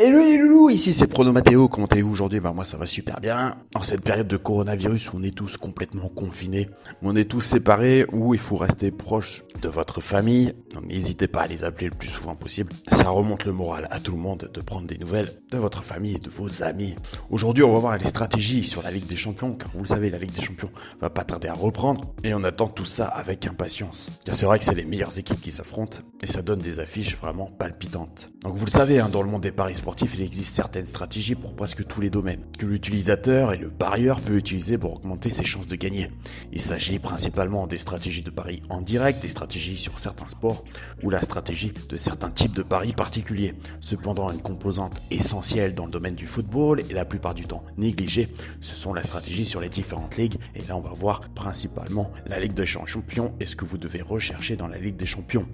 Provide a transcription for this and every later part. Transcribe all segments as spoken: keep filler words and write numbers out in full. Hello les loulous, ici c'est Pronomathéo, comment allez-vous aujourd'hui? Bah moi ça va super bien. En cette période de coronavirus, on est tous complètement confinés, on est tous séparés, où il faut rester proche de votre famille. N'hésitez pas à les appeler le plus souvent possible, ça remonte le moral à tout le monde de prendre des nouvelles de votre famille et de vos amis. Aujourd'hui on va voir les stratégies sur la Ligue des Champions, car vous le savez, la Ligue des Champions va pas tarder à reprendre, et on attend tout ça avec impatience. Car c'est vrai que c'est les meilleures équipes qui s'affrontent, et ça donne des affiches vraiment palpitantes. Donc vous le savez, hein, dans le monde des paris sportifs, il existe certaines stratégies pour presque tous les domaines que l'utilisateur et le parieur peut utiliser pour augmenter ses chances de gagner. Il s'agit principalement des stratégies de paris en direct, des stratégies sur certains sports ou la stratégie de certains types de paris particuliers. Cependant, une composante essentielle dans le domaine du football et la plupart du temps négligée, ce sont la stratégie sur les différentes ligues. Et là, on va voir principalement la Ligue des Champions et ce que vous devez rechercher dans la Ligue des Champions.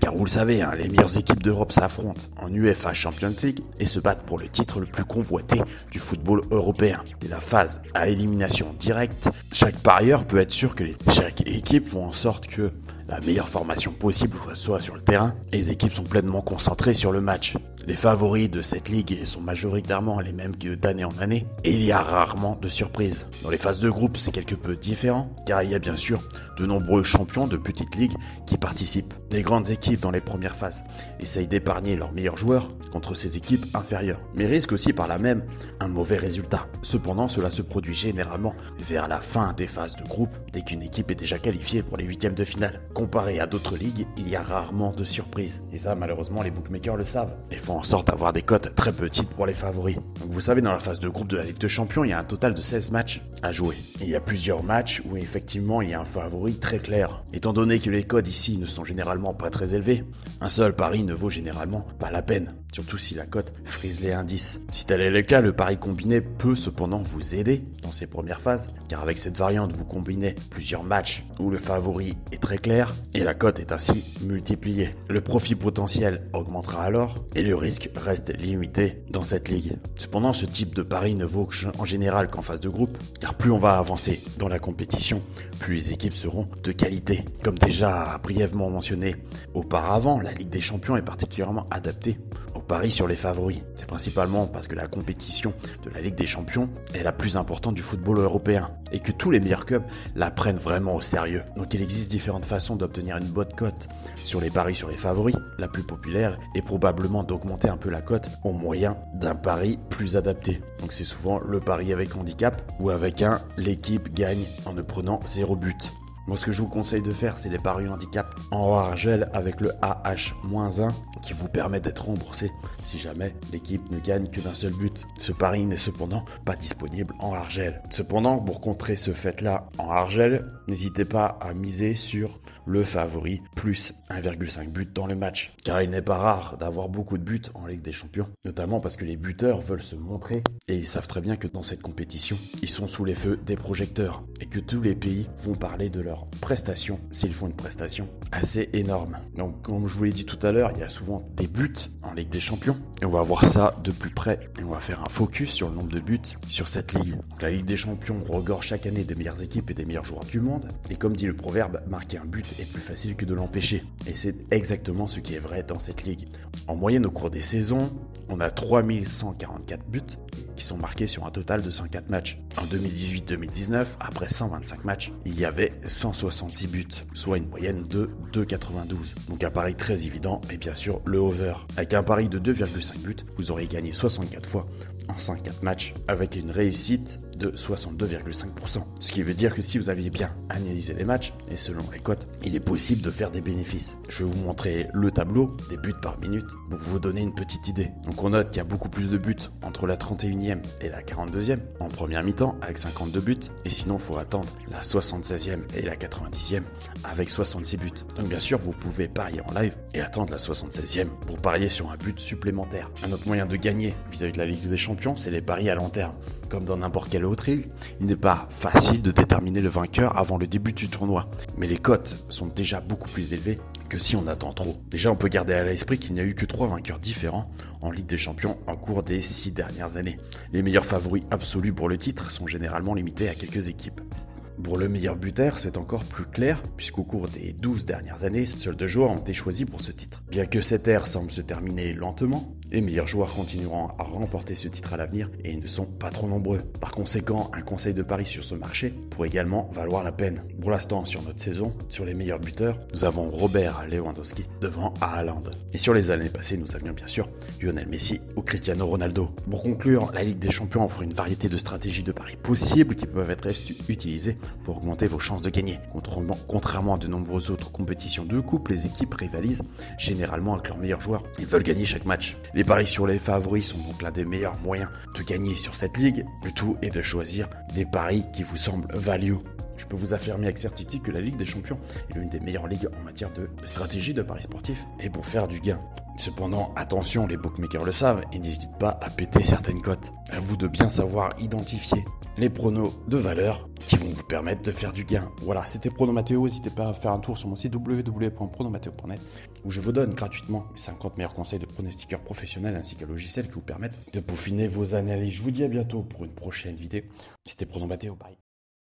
Car vous le savez, hein, les meilleures équipes d'Europe s'affrontent en UEFA Champions League et se battent pour le titre le plus convoité du football européen. Dès la phase à élimination directe, chaque parieur peut être sûr que les... chaque équipe font en sorte que la meilleure formation possible soit sur le terrain et les équipes sont pleinement concentrées sur le match. Les favoris de cette ligue sont majoritairement les mêmes que d'année en année et il y a rarement de surprises. Dans les phases de groupe, c'est quelque peu différent car il y a bien sûr de nombreux champions de petites ligues qui participent. Les grandes équipes dans les premières phases essayent d'épargner leurs meilleurs joueurs contre ces équipes inférieures, mais risquent aussi par là même un mauvais résultat. Cependant, cela se produit généralement vers la fin des phases de groupe dès qu'une équipe est déjà qualifiée pour les huitièmes de finale. Comparé à d'autres ligues, il y a rarement de surprises. Et ça, malheureusement, les bookmakers le savent et font en sorte d'avoir des cotes très petites pour les favoris. Donc vous savez, dans la phase de groupe de la Ligue des Champions, il y a un total de seize matchs à jouer. Et il y a plusieurs matchs où effectivement il y a un favori très clair. Étant donné que les cotes ici ne sont généralement pas très élevées, un seul pari ne vaut généralement pas la peine, surtout si la cote frise les indices. Si tel est le cas, le pari combiné peut cependant vous aider dans ces premières phases, car avec cette variante, vous combinez plusieurs matchs où le favori est très clair et la cote est ainsi multipliée. Le profit potentiel augmentera alors et le risque reste limité dans cette ligue. Cependant, ce type de pari ne vaut en général qu'en phase de groupe, car plus on va avancer dans la compétition, plus les équipes seront de qualité. Comme déjà brièvement mentionné auparavant, la Ligue des Champions est particulièrement adaptée aux paris sur les favoris. C'est principalement parce que la compétition de la Ligue des Champions est la plus importante du football européen et que tous les meilleurs clubs la prennent vraiment au sérieux. Donc il existe différentes façons d'obtenir une bonne cote sur les paris sur les favoris. La plus populaire est probablement d'augmenter un peu la cote au moyen d'un pari plus adapté. Donc c'est souvent le pari avec handicap ou avec un l'équipe gagne en ne prenant zéro but. Moi, ce que je vous conseille de faire, c'est les paris handicap en Arjel avec le A H un qui vous permet d'être remboursé si jamais l'équipe ne gagne que d'un seul but. Ce pari n'est cependant pas disponible en Arjel. Cependant, pour contrer ce fait-là en Arjel, n'hésitez pas à miser sur le favori plus un virgule cinq but dans le match. Car il n'est pas rare d'avoir beaucoup de buts en Ligue des Champions, notamment parce que les buteurs veulent se montrer et ils savent très bien que dans cette compétition, ils sont sous les feux des projecteurs et que tous les pays vont parler de leur prestations s'ils font une prestation assez énorme. Donc comme je vous l'ai dit tout à l'heure, il y a souvent des buts en Ligue des Champions et on va voir ça de plus près et on va faire un focus sur le nombre de buts sur cette ligue. Donc, la Ligue des Champions regorge chaque année des meilleures équipes et des meilleurs joueurs du monde et comme dit le proverbe, marquer un but est plus facile que de l'empêcher et c'est exactement ce qui est vrai dans cette ligue. En moyenne au cours des saisons, on a trois mille cent quarante-quatre buts qui sont marqués sur un total de cent quatre matchs. En deux mille dix-huit deux mille dix-neuf, après cent vingt-cinq matchs, il y avait cent soixante-dix buts, soit une moyenne de deux virgule quatre-vingt-douze. Donc un pari très évident et bien sûr le over. Avec un pari de deux virgule cinq buts, vous aurez gagné soixante-quatre fois en cent quatre matchs avec une réussite de soixante-deux virgule cinq pour cent. Ce qui veut dire que si vous aviez bien analysé les matchs et selon les cotes, il est possible de faire des bénéfices. Je vais vous montrer le tableau des buts par minute pour vous donner une petite idée. Donc on note qu'il y a beaucoup plus de buts entre la trente et unième et la quarante-deuxième en première mi-temps avec cinquante-deux buts et sinon il faut attendre la soixante-seizième et la quatre-vingt-dixième avec soixante-six buts. Donc bien sûr vous pouvez parier en live et attendre la soixante-seizième pour parier sur un but supplémentaire. Un autre moyen de gagner vis-à-vis de la Ligue des Champions, c'est les paris à long terme. Comme dans n'importe quelle autre île, il n'est pas facile de déterminer le vainqueur avant le début du tournoi. Mais les cotes sont déjà beaucoup plus élevées que si on attend trop. Déjà, on peut garder à l'esprit qu'il n'y a eu que trois vainqueurs différents en Ligue des Champions en cours des six dernières années. Les meilleurs favoris absolus pour le titre sont généralement limités à quelques équipes. Pour le meilleur buteur, c'est encore plus clair, puisqu'au cours des douze dernières années, seuls deux joueurs ont été choisis pour ce titre. Bien que cette ère semble se terminer lentement, Les meilleurs joueurs continueront à remporter ce titre à l'avenir et ils ne sont pas trop nombreux. Par conséquent, un conseil de Paris sur ce marché pourrait également valoir la peine. Pour l'instant, sur notre saison, sur les meilleurs buteurs, nous avons Robert Lewandowski devant Haaland. Et sur les années passées, nous avions bien sûr Lionel Messi ou Cristiano Ronaldo. Pour conclure, la Ligue des Champions offre une variété de stratégies de paris possibles qui peuvent être utilisées pour augmenter vos chances de gagner. Contrairement à de nombreuses autres compétitions de coupe, les équipes rivalisent généralement avec leurs meilleurs joueurs et veulent gagner chaque match. Les paris sur les favoris sont donc l'un des meilleurs moyens de gagner sur cette ligue. Le tout est de choisir des paris qui vous semblent value. Je peux vous affirmer avec certitude que la Ligue des Champions est l'une des meilleures ligues en matière de stratégie de paris sportifs et pour faire du gain. Cependant, attention, les bookmakers le savent et n'hésitent pas à péter certaines cotes. À vous de bien savoir identifier les pronos de valeur qui vont vous permettre de faire du gain. Voilà, c'était Pronomathéo. N'hésitez pas à faire un tour sur mon site w w w point pronomathéo point net où je vous donne gratuitement mes cinquante meilleurs conseils de pronostiqueurs professionnels ainsi qu'un logiciel qui vous permettent de peaufiner vos analyses. Je vous dis à bientôt pour une prochaine vidéo. C'était Pronomathéo, bye.